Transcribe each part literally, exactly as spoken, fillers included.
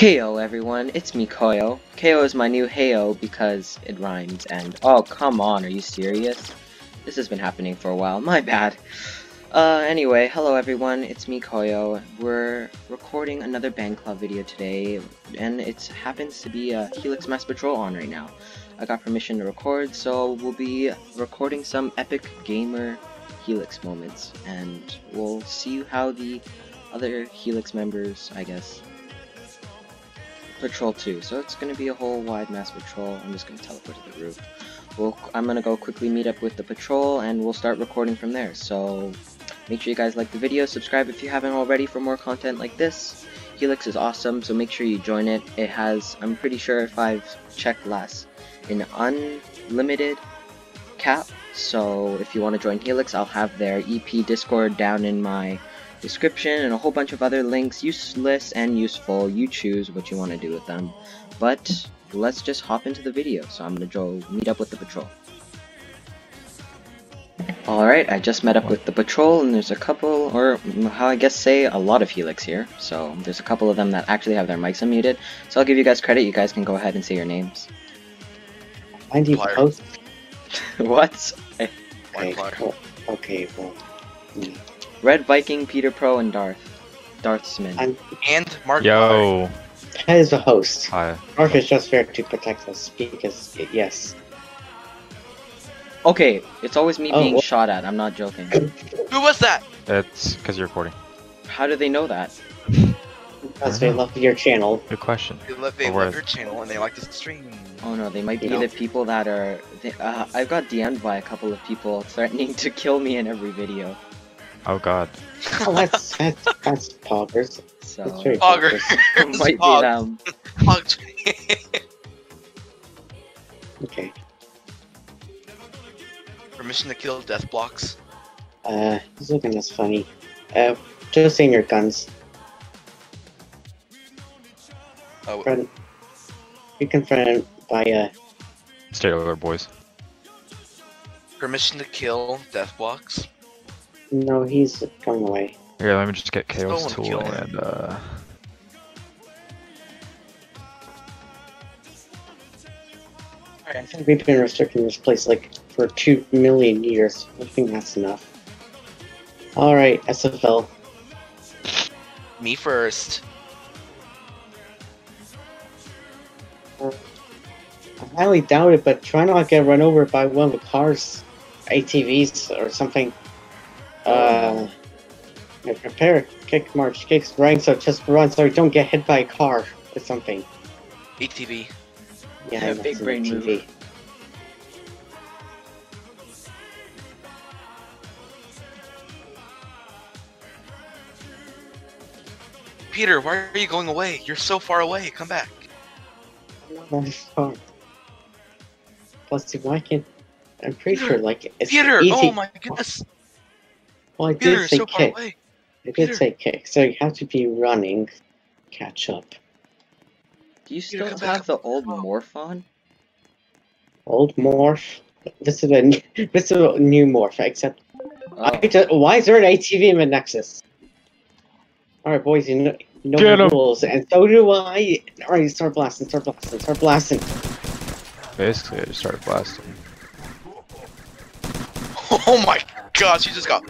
K O everyone, it's me Koyo. K O is my new Heyo because it rhymes and oh come on, are you serious? This has been happening for a while, my bad. Uh, anyway, hello everyone, it's me Koyo. We're recording another Bangclaw video today, and it happens to be a Helix Mass Patrol on right now. I got permission to record, so we'll be recording some epic gamer Helix moments, and we'll see how the other Helix members, I guess, patrol too. So it's gonna be a whole wide mass patrol. I'm just gonna teleport to the roof. Well, I'm gonna go quickly meet up with the patrol and we'll start recording from there. So make sure you guys like the video, subscribe if you haven't already for more content like this. Helix is awesome, so make sure you join it. It has, I'm pretty sure if I've checked last, an unlimited cap. So if you want to join Helix, I'll have their E P Discord down in my description and a whole bunch of other links, useless and useful. You choose what you want to do with them. But let's just hop into the video. So I'm gonna go meet up with the patrol. Alright, I just met up with the patrol, and there's a couple, or how I guess say a lot of Helix here. So there's a couple of them that actually have their mics unmuted. So I'll give you guys credit. You guys can go ahead and say your names. Mind you post. What? Okay, cool. Okay, well. Mm. Red Viking, Peter Pro, and Darth. Darth Smith. I'm... And Mark. Yo. Mark. That is the host. Hi. Mark is just there to protect us because, yes. Okay, it's always me oh, being what? shot at. I'm not joking. Who was that? It's because you're recording. How do they know that? Because they love your channel. Good question. They love, they love your channel and they like to stream. Oh no, they might be you know? the people that are. They, uh, I've got D M'd by a couple of people threatening to kill me in every video. Oh god. Oh, that's, that's, that's poggers. So, that's very poggers. Poggers. Might be them. Okay. Permission to kill death blocks. Uh, he's looking this funny. Uh, just saying your guns. Oh. Front, you confronted by a. Uh... Stay over, boys. Permission to kill death blocks. No, he's coming away. Here, let me just get K O's tool and, uh... I think we've been restricting this place, like, for two million years. I think that's enough. Alright, S F L. Me first. I highly doubt it, but try not to get run over by one of the cars. A T Vs or something. Uh, prepare, kick, march, kicks, run, so just run so you don't get hit by a car or something. A T V. Yeah, yeah, big brain movie. Peter, why are you going away? You're so far away, come back. I'm not far. Plus, why can't... I'm pretty Peter, sure, like, it's Peter, easy... oh my goodness! Well, I Peter, did say so kick. I did Peter. say kick, so you have to be running. Catch up. Do you still Peter, have the old morph on? Old morph? This is a new, this is a new morph, except... Oh. I just, why is there an A T V in the Nexus? Alright boys, you know, you know the rules, and so do I! Alright, start blasting, start blasting, start blasting! Basically, I just started blasting. Oh my gosh, you just got...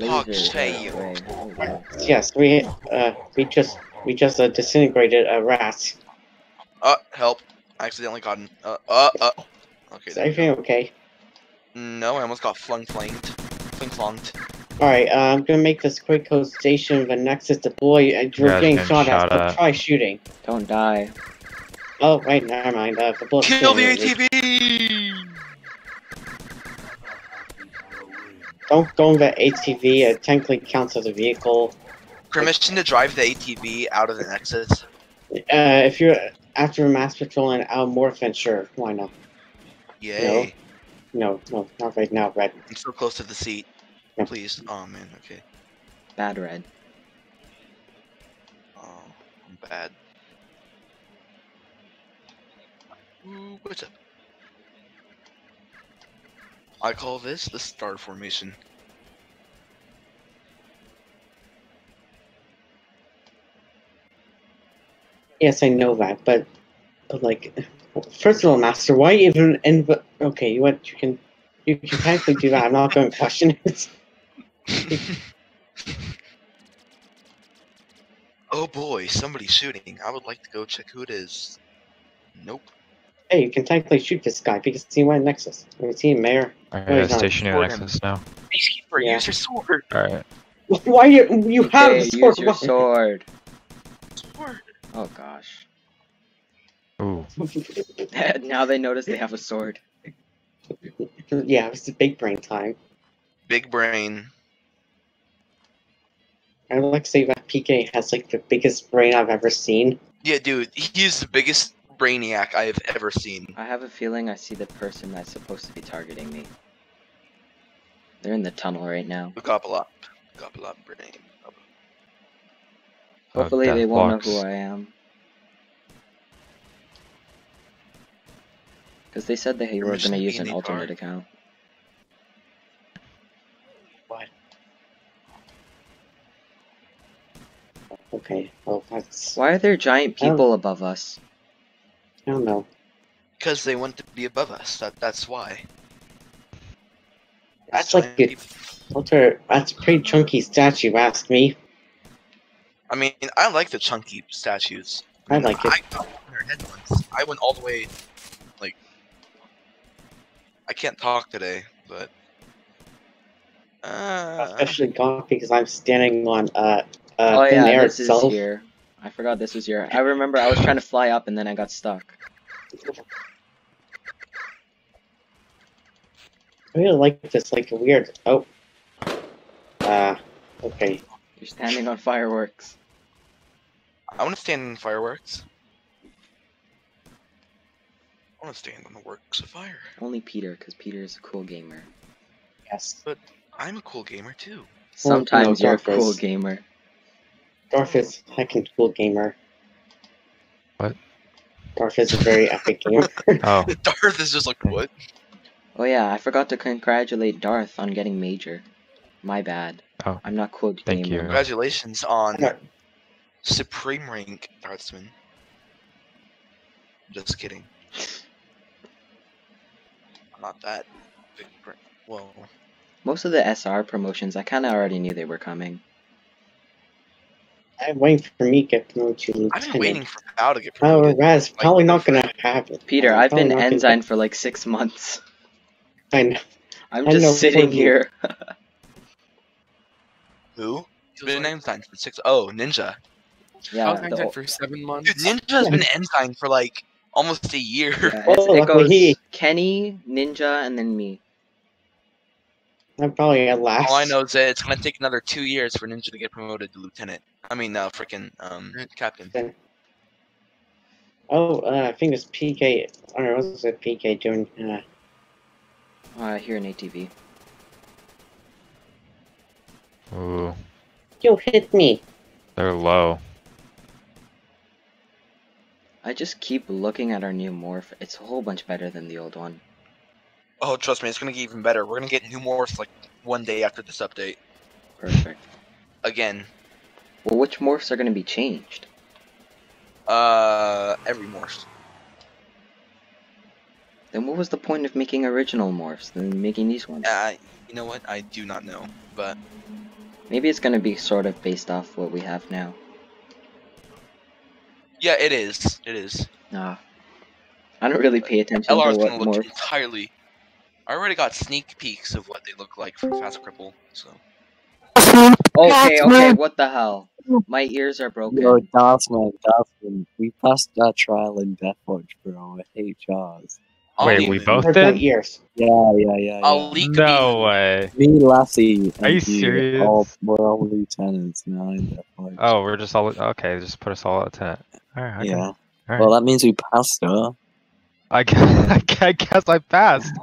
Fuck, oh, yes, we uh we just we just uh, disintegrated a rat. Uh, help! I accidentally got an uh uh uh. Okay. Is everything okay? No, I almost got flung flamed, fling flunged. All right, uh, I'm gonna make this quick host station. The Nexus deploy. Uh, you're yeah, getting shot, shot at. at. So try shooting. Don't die. Oh wait, never mind. Uh, the Kill the A T V. Don't go in the A T V, it technically counts as a vehicle. Permission to drive the A T V out of the Nexus? Uh, if you're after a mass patrol and out more adventure, why not? Yay. No, no, no, not right now, Red. I'm so close to the seat. No. Please. Oh man, okay. Bad, Red. Oh, I'm bad. Ooh, what's up? I call this the star formation. Yes, I know that, but, but like, first of all, Master, why even inv- Okay, you what you can, you can technically do that. I'm not going to question it. Oh boy, somebody's shooting. I would like to go check who it is. Nope. Hey, you can technically shoot this guy because he went Nexus. Is he a mayor? Alright, no, stationary Nexus now. Peacekeeper, yeah. Use your sword. Alright. Why you you okay, have a sword? Use your sword. Sword. Oh gosh. Ooh. Now they notice they have a sword. Yeah, it's the big brain time. Big brain. I would like to say that P K has like the biggest brain I've ever seen. Yeah, dude, he's the biggest brainiac I have ever seen. I have a feeling I see the person that's supposed to be targeting me. They're in the tunnel right now. Gobble up. Gobble up, brain. Hopefully oh, they won't box. know who I am. Because they said that they were going to use an alternate account. What? Okay, well that's... Why are there giant people above us? I don't know. Because they want to be above us. That that's why. That's, that's like a alter. That's a pretty chunky statue. Ask me. I mean, I like the chunky statues. I like I, it. I got on their head once. I went all the way. Like, I can't talk today, but. Uh, Especially gone because I'm standing on uh uh oh, thin yeah, air this itself. Is here. I forgot this was your. I remember I was trying to fly up and then I got stuck. I really like this, like a weird. Oh. Uh. Okay. You're standing on fireworks. I want to stand on fireworks. I want to stand on the works of fire. Only Peter, because Peter is a cool gamer. Yes. But I'm a cool gamer too. Sometimes well, no, you're a cool gamer. Darth is a heckin' cool gamer. What? Darth is a very epic gamer. Oh. Darth is just like, what? Oh yeah, I forgot to congratulate Darth on getting Major. My bad. Oh. I'm not cool gamer. Thank you. Congratulations on Supreme Rank, Darthsman. Just kidding. I'm not that big. Well. Most of the S R promotions, I kinda already knew they were coming. I'm waiting for me to get promoted to lieutenant. I've been waiting for Al to get promoted. Oh, Raz, like, probably not gonna happen. Peter, I've been Ensign for like six months. I know. I'm I just know sitting here. Who? He's been like, Ensign for six... Oh, Ninja. Yeah, I was Ensign for seven months. Dude, Ninja's been Ensign for like almost a year. Yeah, oh, it goes he. Kenny, Ninja, and then me. I'm probably at last. All I know is that it's gonna take another two years for Ninja to get promoted to lieutenant. I mean, uh, freaking um, captain. Oh, uh, I think it's P K. Or what was it P K doing? Uh, uh here in A T V. Ooh. You hit me. They're low. I just keep looking at our new morph. It's a whole bunch better than the old one. Oh, trust me, it's gonna get even better. We're gonna get new morphs like one day after this update. Perfect. Again. Well, which morphs are gonna be changed? Uh, every morph. Then what was the point of making original morphs than making these ones? Uh, you know what? I do not know, but maybe it's gonna be sort of based off what we have now. Yeah, it is. It is. Nah, I don't really pay attention uh, to what gonna look morph entirely. I already got sneak peeks of what they look like for Fast Cripple, so... Okay, okay, what the hell? My ears are broken. Yo, Darth Smith, Darth Smith, we passed our trial in Death Watch, bro. I hate Jaws. Wait, we both did? Yeah, yeah, yeah, yeah. I'll leak no way. Me, Lassie, and are you serious? All, we're all lieutenants now in Death Watch. Oh, we're just all... Okay, just put us all out of lieutenant. Alright, okay. Yeah. All right. Well, that means we passed her. I guess I, guess I passed.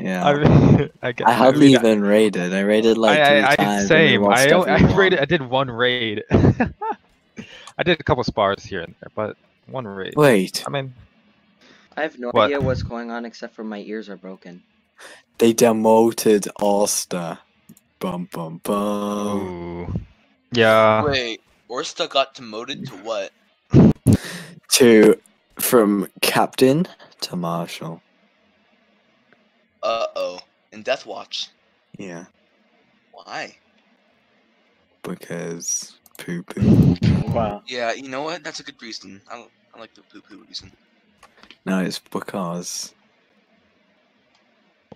Yeah, I, mean, I, I hardly I mean, even I, raided. I raided like I, I, three I, I times. Same. I I raided. I did one raid. I did a couple spars here and there, but one raid. Wait. I mean, I have no what? idea what's going on except for my ears are broken. They demoted Orsta. Bum bum bum. Ooh. Yeah. Wait, Orsta got demoted to what? to from captain to marshal. Uh oh. In Death Watch. Yeah. Why? Because poo poo. Wow. Yeah, you know what? That's a good reason. I I like the poo poo reason. No, it's because.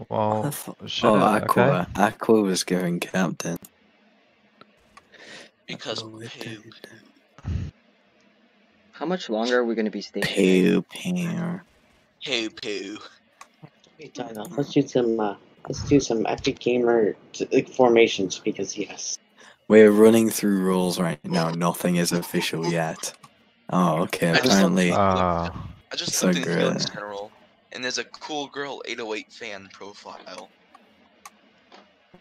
Well, I thought, oh, it, Aqua. Okay. Aqua was giving captain. Because poo poo. How much longer are we going to be staying? Poo poo. Poo poo. Let's do some. Uh, let's do some epic gamer t like formations because yes. We're running through rules right now. Nothing is official yet. Oh, okay. Apparently. I just looked at Helix General, and there's a Cool Girl eight oh eight fan profile.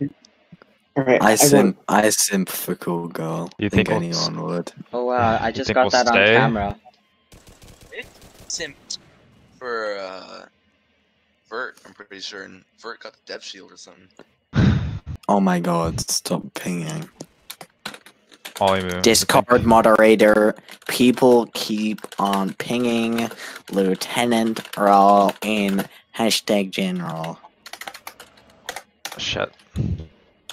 All right, I simp. I simp for Cool Girl. You think, think anyone we'll... would? Oh wow! I just got we'll that stay? on camera. It simped for. Uh... Vert, I'm pretty sure, and Vert got the death shield or something. Oh my god, stop pinging. Discord moderator, people keep on pinging. Lieutenant Raw in hashtag general. Shit.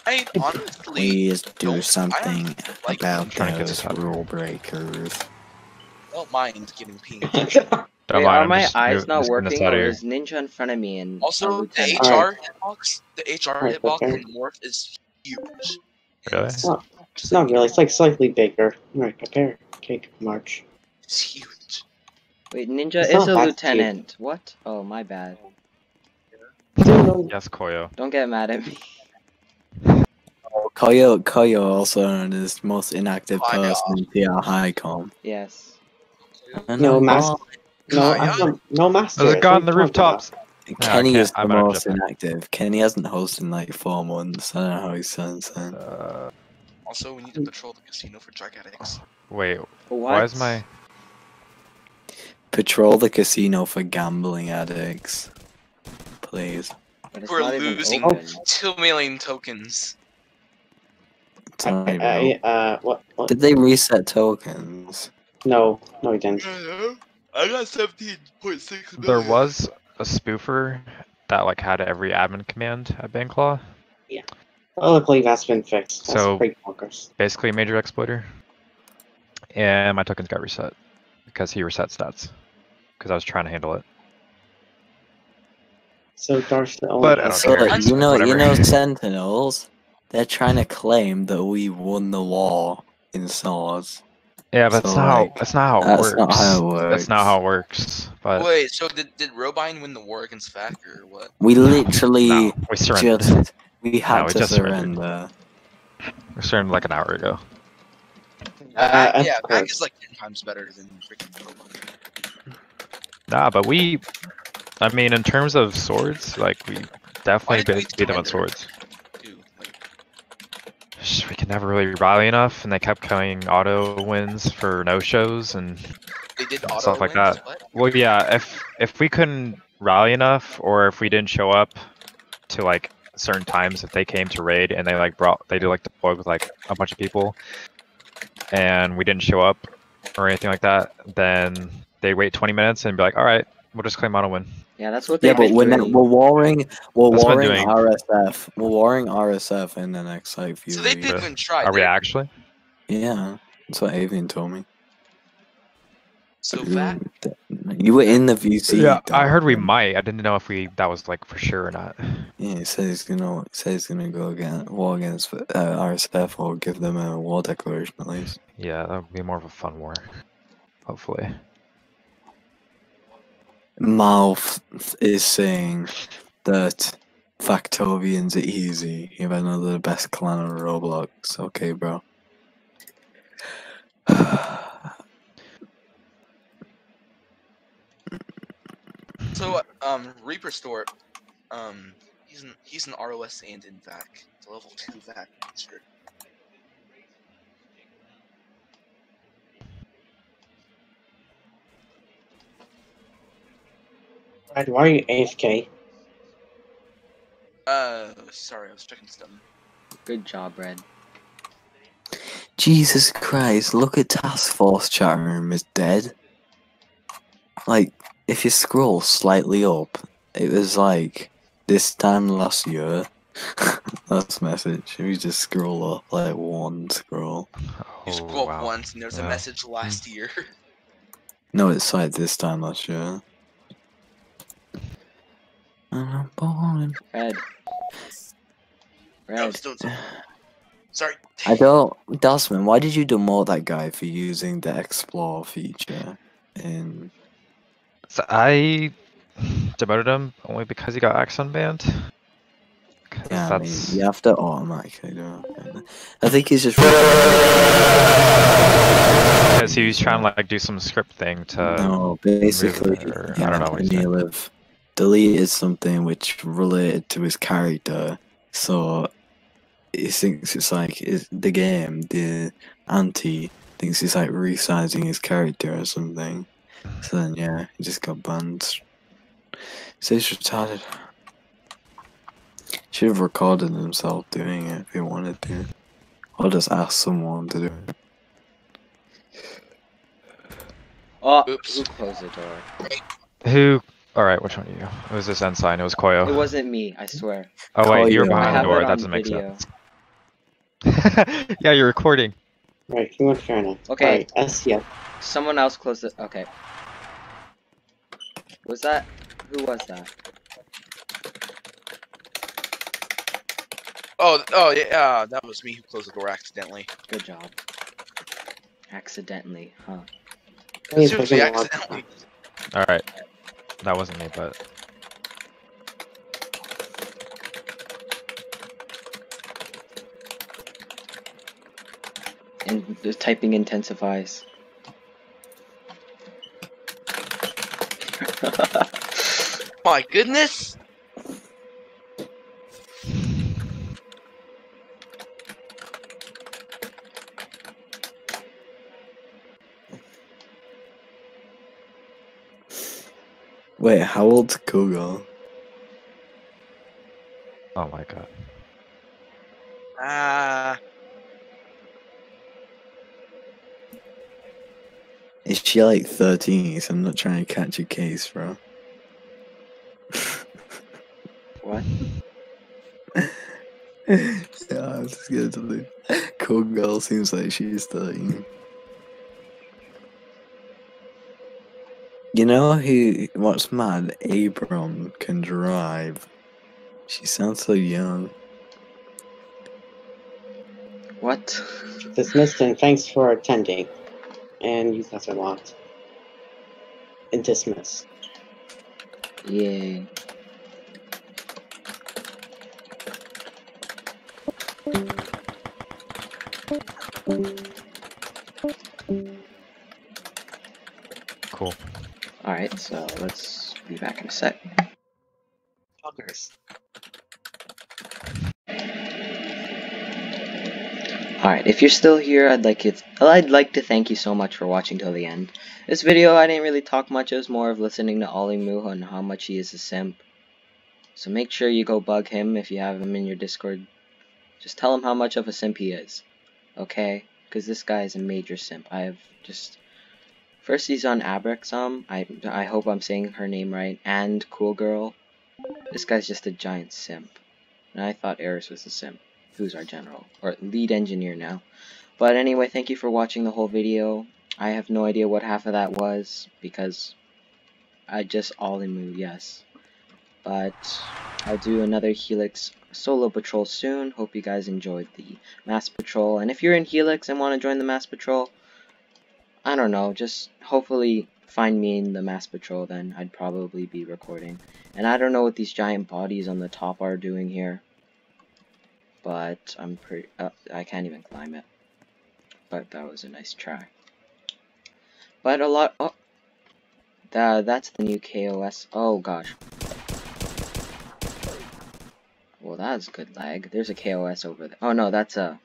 I honestly. Please do something like about those rule breakers. I don't mind giving pinged. Wait, are my just, eyes not working? Or is Ninja in front of me? And also, the H R right. hitbox, the H R right, hitbox okay. in Morph is huge. Really? It's not, it's not really. It's like slightly bigger. All right, prepare cake march. It's huge. Wait, Ninja it's is a lieutenant. Cake. What? Oh, my bad. Yes, Koyo. Don't get mad at me. Oh, Koyo, Koyo also is most inactive oh, person in P R Highcom. Yes. No master. No, I'm not, no master. There's a guy on the rooftops. Kenny no, is the most inactive. Kenny hasn't hosted in like four months. I don't know how he sounds. Uh, also, we need to patrol the casino for drug addicts. Wait, what? Why is my patrol the casino for gambling addicts? Please. We're losing two million tokens. Sorry, I, I, uh, what, what? Did they reset tokens? No, no, he didn't. I got seventeen point six million. There was a spoofer that like had every admin command at Bangclaw. Yeah. Well, luckily that's been fixed. That's so basically a major exploiter. And my tokens got reset because he reset stats because I was trying to handle it. So Darth the only But I don't so care. you know, Whatever. you know, Sentinels. They're trying to claim that we won the war in Swords. Yeah, but so that's, not like, how, that's not how it that's works. Not how it works. That's not how it works. But... Wait, so did, did Robine win the war against Fack or what? We literally no, we surrendered. just we had no, we to just surrender. surrendered. We surrendered like an hour ago. Uh, uh, yeah, Fack is like ten times better than freaking Robine. Nah, but we, I mean, in terms of swords, like we definitely beat them on swords. We could never really rally enough, and they kept coming auto wins for no shows and they did auto stuff like wins? that. What? Well, yeah, if if we couldn't rally enough, or if we didn't show up to like certain times, if they came to raid and they like brought they did like deployed with like a bunch of people, and we didn't show up or anything like that, then they wait twenty minutes and be like, all right, we'll just claim auto win. Yeah, that's what they. Yeah, but when we're warring, we're that's warring R S F, we're warring R S F in the next like few. So they didn't even try. Are they? we actually? Yeah, that's what Avian told me. So that you were in the V C. Yeah, though. I heard we might. I didn't know if we that was like for sure or not. Yeah, he says he's gonna say he's gonna go again war against uh, R S F or give them a war declaration at least. Yeah, that would be more of a fun war, hopefully. Mouth is saying that Factovians are easy, even though they're the best clan on Roblox. Okay, bro. So, um, Reaper Store, um, he's an, he's an R O S and in V A C. It's a level two V A C user. Why are you A F K? Uh, sorry, I was checking something. Good job, Red. Jesus Christ, look at Task Force chat room is dead. like, if you scroll slightly up, it was like, this time last year, last message. If you just scroll up, like, one scroll. Oh, you scroll wow. up once, and there's yeah. a message last year. No, it's like, this time last year. I'm boring. Red. Red. No, sorry. I don't... Dasman, why did you demote that guy for using the explore feature in... So I demoted him only because he got Axon banned. Yeah, I mean, you have to automatically do it. I think he's just... Because he was trying to like, do some script thing to... No, basically... Or, yeah, I don't know what he live deleted something which related to his character, so... He thinks it's like it's the game, the anti thinks it's like resizing his character or something. So then, yeah, he just got banned. So he's retarded. Should have recorded himself doing it if he wanted to. Or just ask someone to do it. Oh, oops. Who closed the door? Who? Alright, which one are you? It was this ensign, it was Koyo. It wasn't me, I swear. Oh, Koyo. Wait, you were behind the door, that doesn't make video. sense. Yeah, you're recording. Right, you want to Okay. Right, S, yeah. Someone else closed it. Okay. Was that? Who was that? Oh, oh yeah, uh, that was me who closed the door accidentally. Good job. Accidentally, huh? Seriously, accidentally. All right, that wasn't me, but. And the typing intensifies. My goodness! Wait, how old's Cool Girl? Oh my god. Ah. Uh... Is she like thirteen? So I'm not trying to catch a case, bro. What? Yeah, I'm scared to leave. Cool Girl seems like she's thirteen. You know who? What's mad? Abram can drive. She sounds so young. What? Dismissed and thanks for attending. And you guys are locked. And dismissed. Yay. Cool. Alright, so let's be back in a sec. Fuckers. Alright, if you're still here, I'd like it. Well, I'd like to thank you so much for watching till the end. This video, I didn't really talk much. It was more of listening to Olim_oo and how much he is a simp. So make sure you go bug him if you have him in your Discord. Just tell him how much of a simp he is, okay? Because this guy is a major simp. I have just first he's on Abraxum. I I hope I'm saying her name right. And Cool Girl. This guy's just a giant simp. And I thought Eris was a simp. Who's our general or lead engineer now. But anyway, thank you for watching the whole video. I have no idea what half of that was because I just Olim_oo, yes. But I'll do another Helix solo patrol soon. Hope you guys enjoyed the mass patrol. And if you're in Helix and want to join the mass patrol, I don't know, just hopefully find me in the mass patrol then. I'd probably be recording. And I don't know what these giant bodies on the top are doing here. But I'm pretty. Uh, I can't even climb it. But that was a nice try. But a lot. Oh, that that's the new K O S. Oh gosh. Well, that's good lag. There's a K O S over there. Oh no, that's a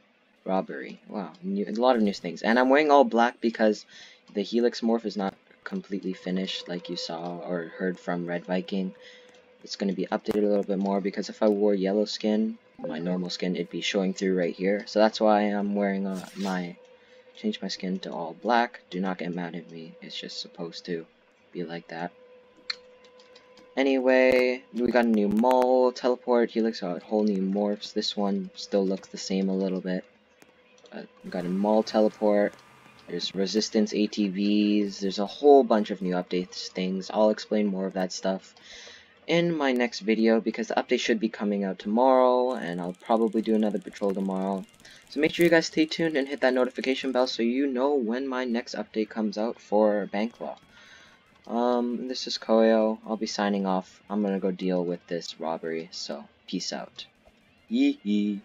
robbery. Wow, new, a lot of new things. And I'm wearing all black because the Helix morph is not completely finished, like you saw or heard from Red Viking. It's going to be updated a little bit more because if I wore yellow skin, my normal skin, it'd be showing through right here. So that's why I'm wearing uh, my... Change my skin to all black. Do not get mad at me. It's just supposed to. be like that. Anyway, we got a new mole, teleport, Helix, a whole new morphs. This one still looks the same a little bit. Uh, we got a mole teleport. There's resistance A T Vs. There's a whole bunch of new updates things. I'll explain more of that stuff in my next video, because the update should be coming out tomorrow, and I'll probably do another patrol tomorrow. So make sure you guys stay tuned and hit that notification bell so you know when my next update comes out for Bangclaw. Um, this is Koyo. I'll be signing off. I'm gonna go deal with this robbery, so peace out. Yee-hee.